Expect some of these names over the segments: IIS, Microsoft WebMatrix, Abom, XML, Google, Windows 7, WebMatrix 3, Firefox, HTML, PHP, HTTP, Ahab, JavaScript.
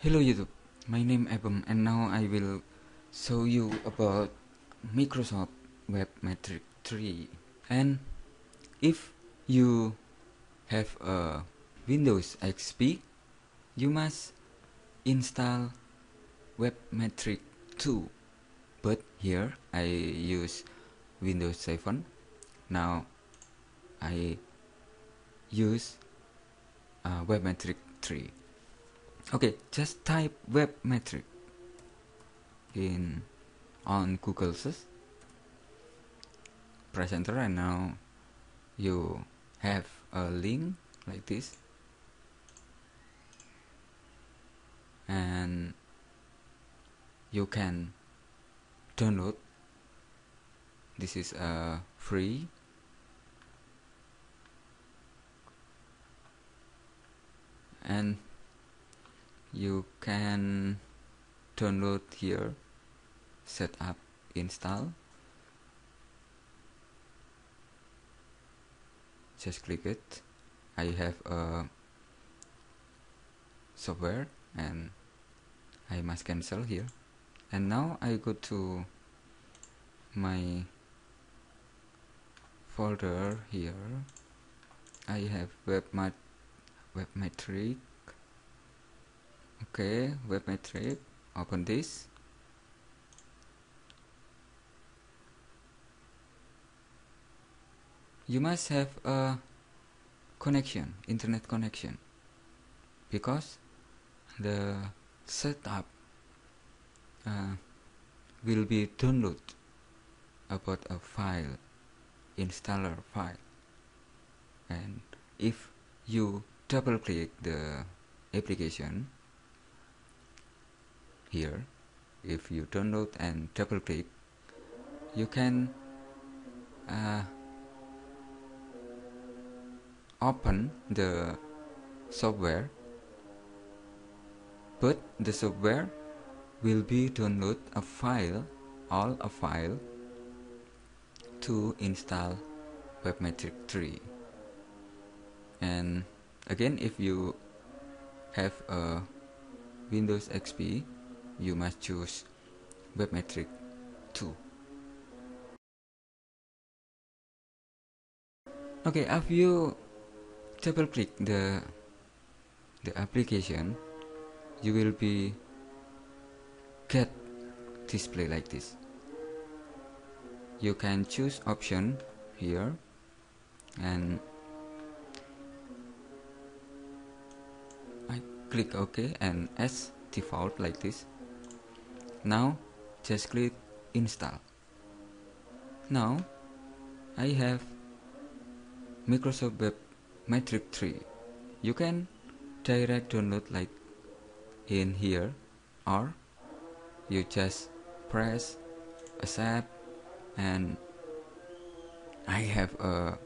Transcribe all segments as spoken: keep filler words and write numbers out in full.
Hello YouTube, my name is Abom and now I will show you about Microsoft WebMatrix three. And if you have a Windows X P, you must install WebMatrix two, but here I use Windows seven. Now I use uh, WebMatrix three. Okay, just type WebMatrix in on Google search, press enter, and now you have a link like this, and you can download. This is a uh, free. And you can download here, set up, install, just click it. I have a software and I must cancel here, and now I go to my folder. Here I have WebMat WebMatrix. Okay, WebMatrix, open this, you must have a connection, internet connection, because the setup uh, will be download about a file, installer file, and if you double click the application here, if you download and double click, you can uh, open the software, but the software will be download a file, all a file to install WebMatrix three. And again, if you have a Windows X P, you must choose WebMatrix two. Okay, after you double click the the application, you will be get display like this. You can choose option here, and I click OK and as default like this. Now just click install. Now I have Microsoft WebMatrix three. You can direct download like in here, or you just press accept, and I have a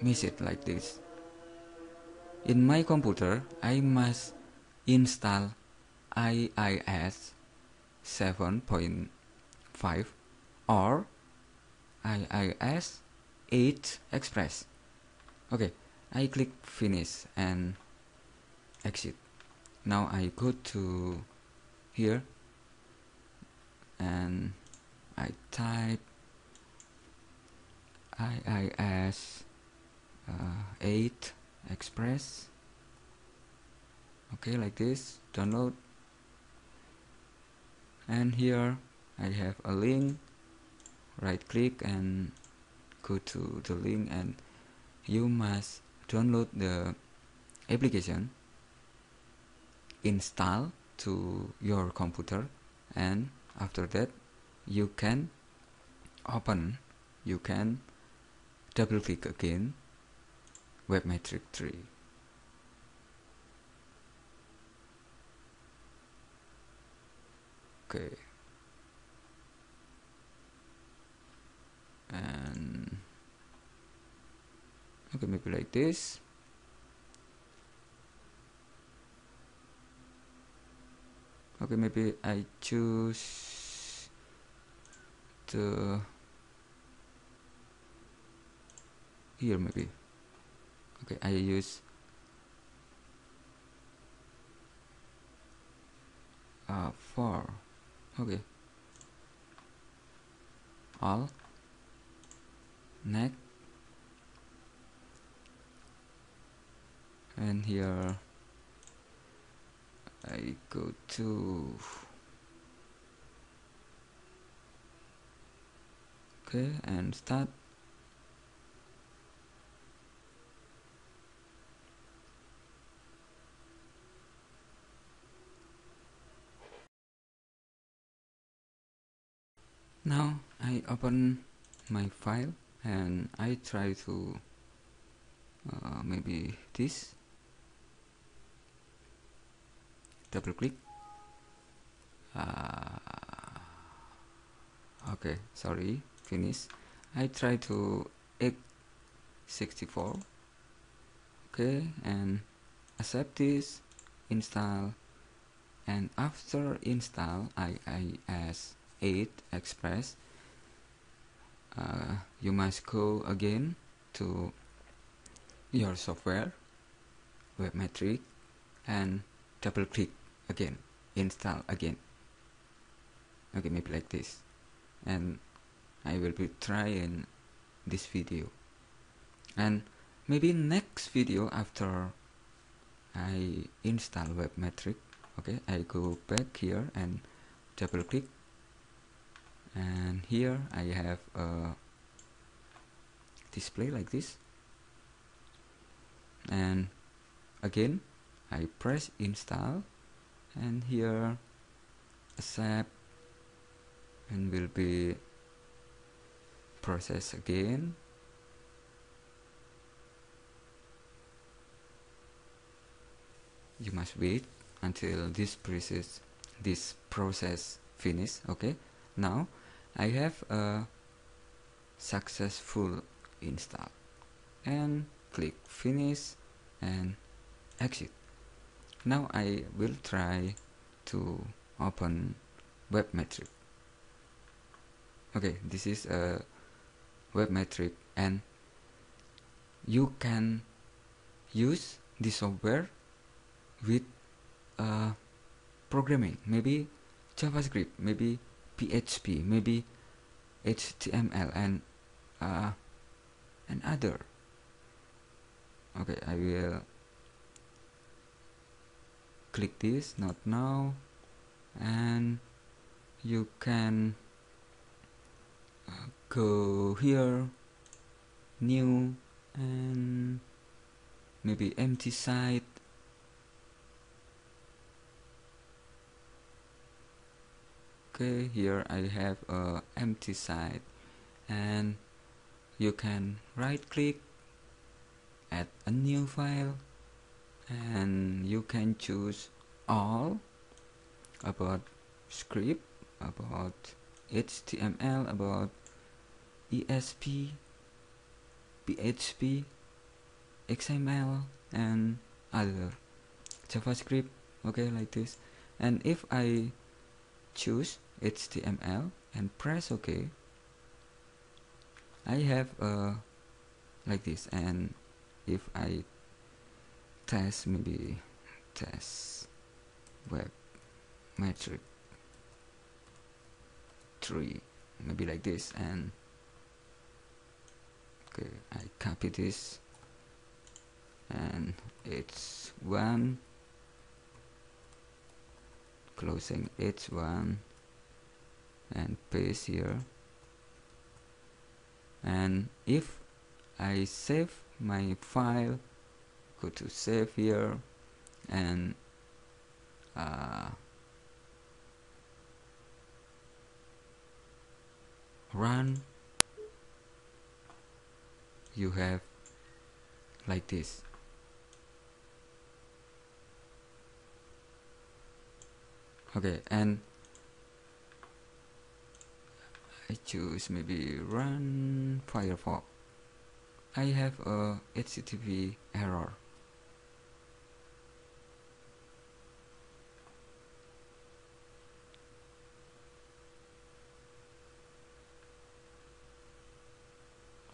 message like this. In my computer, I must install I I S seven point five or I I S eight Express. Okay, I click finish and exit. Now I go to here and I type I I S uh, eight Express. Okay, like this, download, and here I have a link. Right click and go to the link, and you must download the application, install to your computer, and after that you can open, you can double click again WebMatrix three. Okay, and okay, maybe like this. Okay, maybe I choose the here maybe. Okay, I use uh, for okay all next, and here I go to okay and start. Now I open my file and I try to uh, maybe this, double click. Uh, okay, sorry, finish. I try to x sixty-four. Okay, and accept this, install, and after install I I S eight Express, uh, you must go again to your software WebMatrix and double click again, install again. Okay, maybe like this, and I will be trying this video, and maybe next video after I install WebMatrix. Okay, I go back here and double click, and here I have a display like this, and again I press install, and here accept, and will be process again. You must wait until this process this process finish. Okay, now I have a successful install, and click finish and exit. Now I will try to open WebMatrix. Okay, this is a WebMatrix, and you can use this software with uh, programming, maybe JavaScript, maybe P H P, maybe H T M L, and uh, and other. Okay, I will click this, not now, and you can uh, go here, new, and maybe empty site. Okay, here I have a empty site, and you can right click, add a new file, and you can choose all about script, about H T M L, about E S P, P H P, X M L, and other JavaScript. Okay, like this, and if I choose H T M L and press OK, I have uh, like this, and if I test, maybe test WebMatrix three, maybe like this, and okay, I copy this, and it's one closing H one, and paste here, and if I save my file, go to save here, and uh, run, you have like this. Okay, and I choose maybe run Firefox. I have a H T T P error.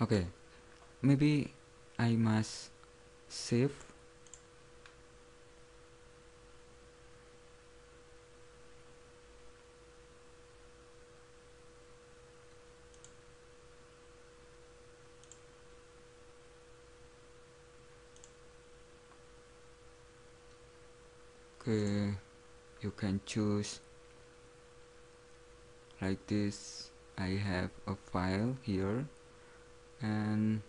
Okay, maybe I must save. uh, you can choose like this. I have a file here and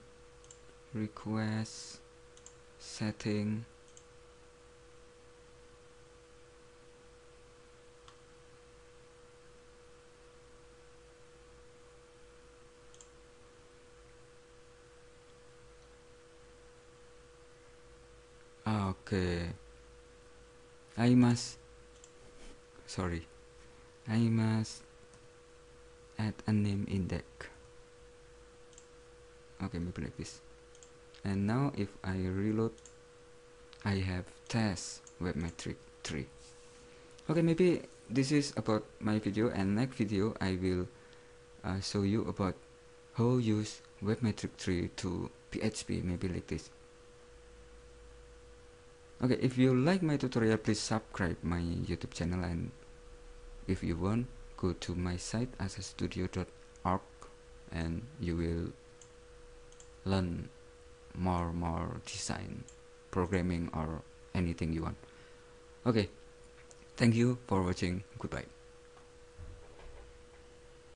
request setting okay I must sorry I must add a name index. Okay, maybe like this. And now if I reload, I have test WebMatrix three. Okay, maybe this is about my video, and next video I will uh, show you about how use WebMatrix three to P H P, maybe like this. Okay, if you like my tutorial, please subscribe my YouTube channel, and if you want, go to my site asastudio dot org and you will learn more more design, programming, or anything you want. Okay, thank you for watching. Goodbye.